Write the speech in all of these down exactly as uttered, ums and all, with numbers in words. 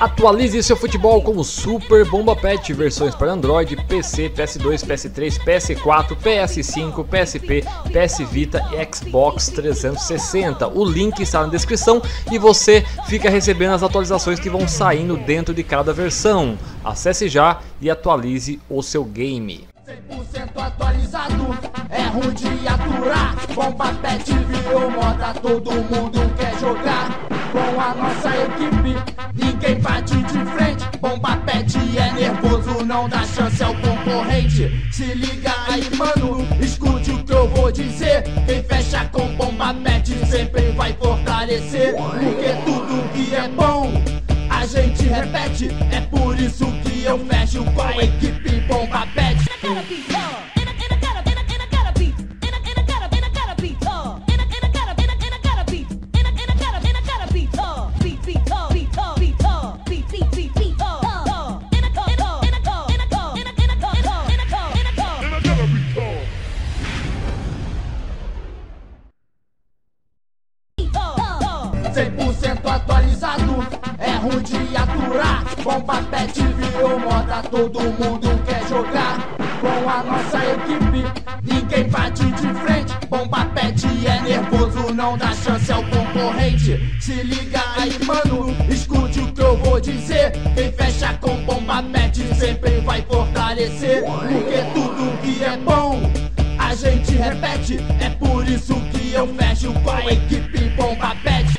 Atualize seu futebol com o Super Bomba Patch, versões para Android, P C, P S dois, P S três, P S quatro, P S cinco, P S P, P S Vita e Xbox trezentos e sessenta. O link está na descrição e você fica recebendo as atualizações que vão saindo dentro de cada versão. Acesse já e atualize o seu game. cem por cento atualizado, é ruim de aturar. Bomba Patch virou moda, todo mundo quer jogar. Com a nossa equipe, ninguém bate de frente. Bomba Patch é nervoso, não dá chance ao concorrente. Se liga aí, mano, escute o que eu vou dizer. Quem fecha com Bomba Patch sempre vai fortalecer. Porque tudo que é bom, a gente repete. É por isso que eu fecho com a equipe Bomba Patch. cem por cento atualizado, é ruim de aturar. Bomba Patch virou moda, todo mundo quer jogar. Com a nossa equipe, ninguém bate de frente. Bomba Patch é nervoso, não dá chance ao concorrente. Se liga aí, mano, escute o que eu vou dizer. Quem fecha com Bomba Patch sempre vai fortalecer. Porque tudo que é bom, a gente repete. É por isso que eu fecho com a equipe Bomba Patch.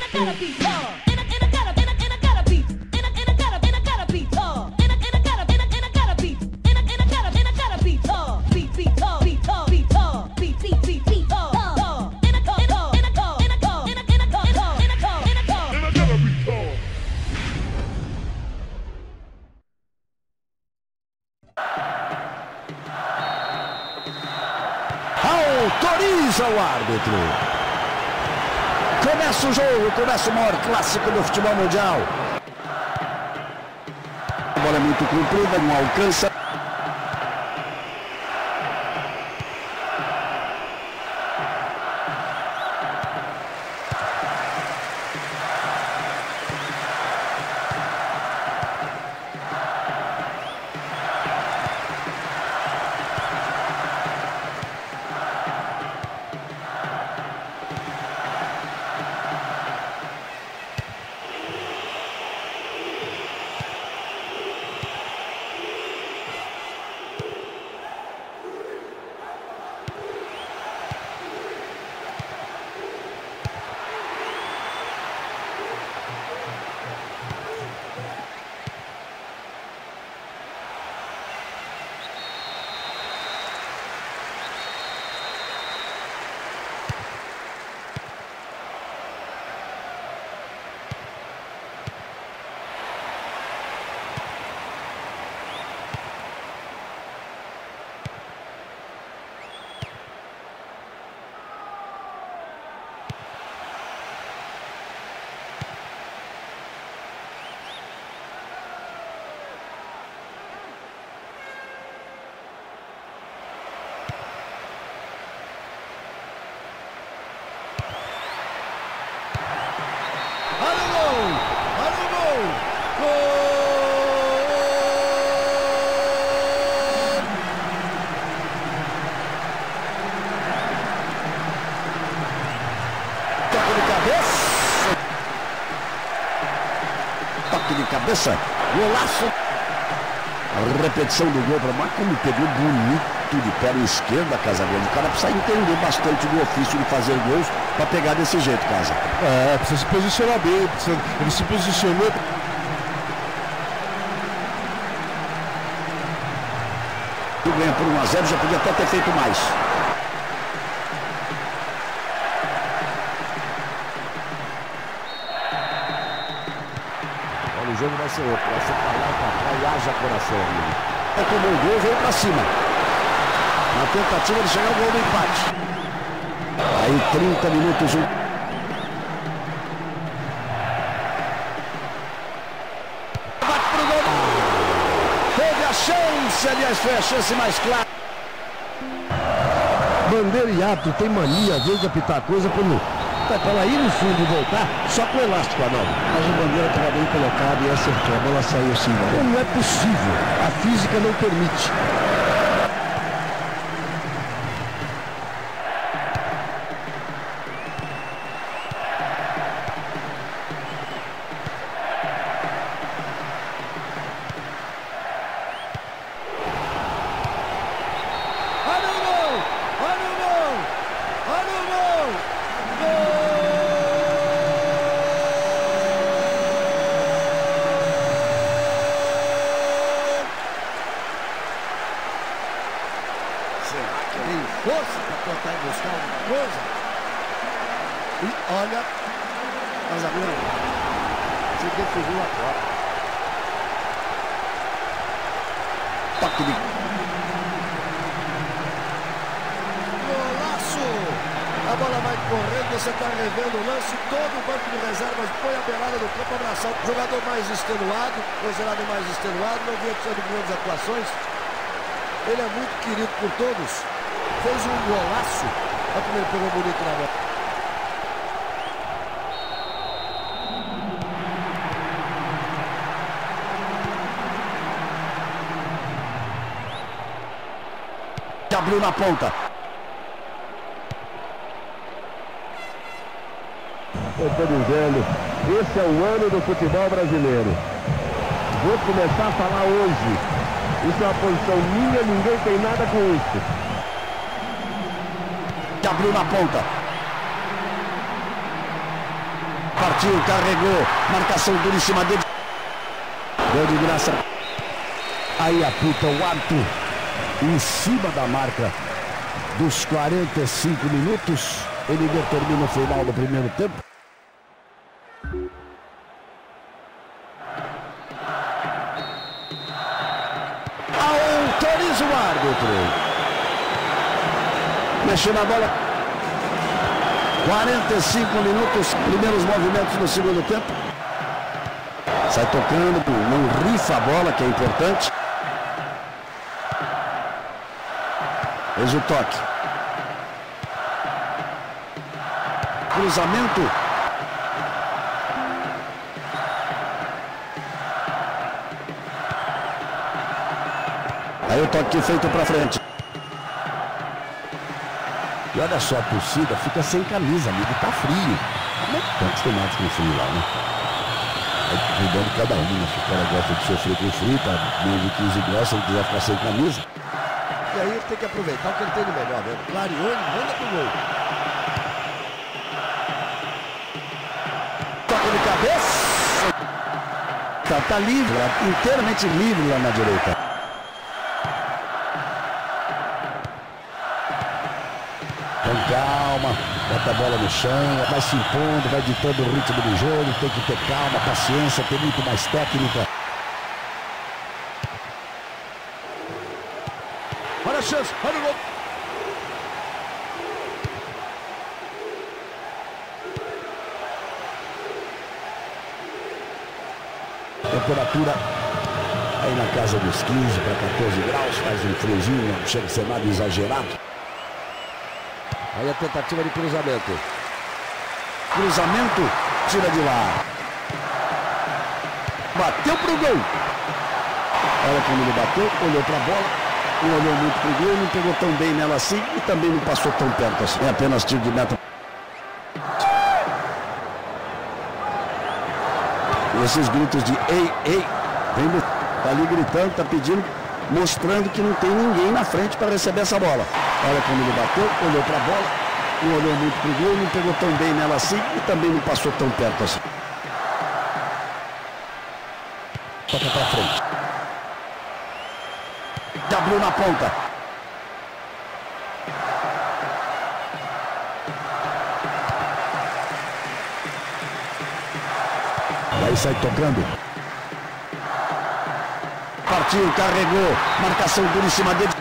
Autoriza o árbitro. Começa o jogo, começa o maior clássico do futebol mundial. A bola é muito comprida, não alcança. De cabeça, golaço. A repetição do gol para Marco, como pegou bonito de perna esquerda, Casagrande. O cara precisa entender bastante do ofício de fazer gols para pegar desse jeito, Casa. É, precisa se posicionar bem, precisa... ele se posicionou. Ele ganha por um a zero, já podia até ter feito mais. O jogo vai ser outro, vai ser pra lá, pra cá e haja coração, amigo. É que o meu gol veio pra cima. Na tentativa de chegar ao gol do empate. Aí trinta minutos. Um... Bate pro gol. Teve a chance, aliás, foi a chance mais clara. Bandeira e árbitro tem mania, às vezes, de apitar coisa como falta para ir no fundo e voltar só com o elástico, não. Mas o bandeira estava bem colocado e acertou. A bola saiu sim. Não é possível. A física não permite. Força para tentar buscar alguma coisa. E olha, mas agora se definiu agora. Toque de golaço. A bola vai correndo. Você está revendo o lance. Todo o banco de reservas põe a beirada do campo abraçar o jogador mais extenuado, considerado mais extenuado. Não vinha precisando de grandes atuações. Ele é muito querido por todos. Fez um golaço. Olha como ele pegou bonito na bola. Abriu na ponta. Eu estou dizendo, esse é o ano do futebol brasileiro. Vou começar a falar hoje. Isso é uma posição minha, ninguém tem nada com isso. Abriu na ponta. Partiu, carregou. Marcação dura em cima dele. Gol de graça. Aí aputa o árbitro em cima da marca dos quarenta e cinco minutos. Ele determina o final do primeiro tempo. Autoriza o árbitro. Mexeu na bola. quarenta e cinco minutos, primeiros movimentos no segundo tempo. Sai tocando, não rifa a bola, que é importante. Fez o toque. Cruzamento. Aí o toque feito para frente. E olha só, a torcida fica sem camisa, amigo, tá frio. Estão acostumados com o frio lá, né? Aí cuidando cada um, né? O cara gosta de sofrer com o frio, tá meio de quinze graus, se ele quiser ficar sem camisa. E aí ele tem que aproveitar o que ele tem de melhor, né? Clareou, ele manda pro gol. Toca de cabeça. Tá, tá livre, é inteiramente livre lá na direita. Com calma, bota a bola no chão, vai se impondo, vai ditando o ritmo do jogo, tem que ter calma, paciência, tem muito mais técnica. Olha a chance, olha o gol. Temperatura aí na casa dos quinze para quatorze graus, faz um friozinho, não chega a ser nada exagerado. Aí a tentativa de cruzamento. Cruzamento, tira de lá. Bateu pro gol. Olha como ele bateu, olhou pra bola, não olhou muito pro gol, não pegou tão bem nela assim e também não passou tão perto assim. É apenas tiro de meta. E esses gritos de ei, ei, vem, tá ali gritando, tá pedindo, mostrando que não tem ninguém na frente para receber essa bola. Olha como ele bateu, olhou para a bola, não olhou muito pro gol, não pegou tão bem nela assim e também não passou tão perto assim. Toca para frente. Abriu na ponta. Aí sai tocando. Partiu, carregou, marcação dura em cima dele.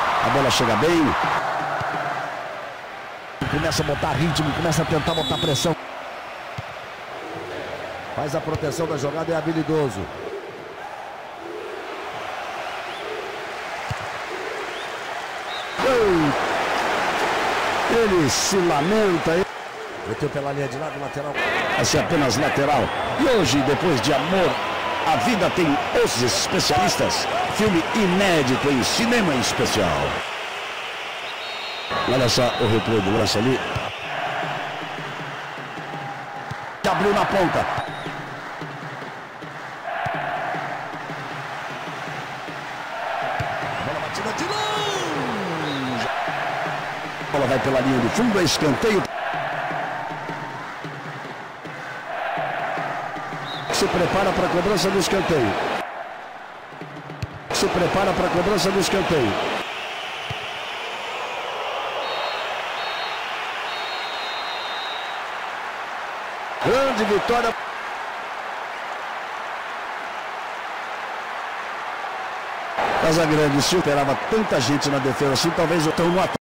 A bola chega bem. Começa a botar ritmo, começa a tentar botar pressão. Faz a proteção da jogada, é habilidoso. Gol! Ele se lamenta. Meteu pela linha de lado, lateral. Assim apenas lateral. E hoje, depois de Amor, a Vida tem Os Especialistas. Filme inédito em cinema especial. Olha só o replay do braço ali. Que abriu na ponta. Bola batida de longe. A bola vai pela linha de fundo, é escanteio. Se prepara para a cobrança do escanteio. Se prepara para a cobrança do escanteio. Grande vitória. Casagrande, se esperava tanta gente na defesa assim, talvez o tão no ataque.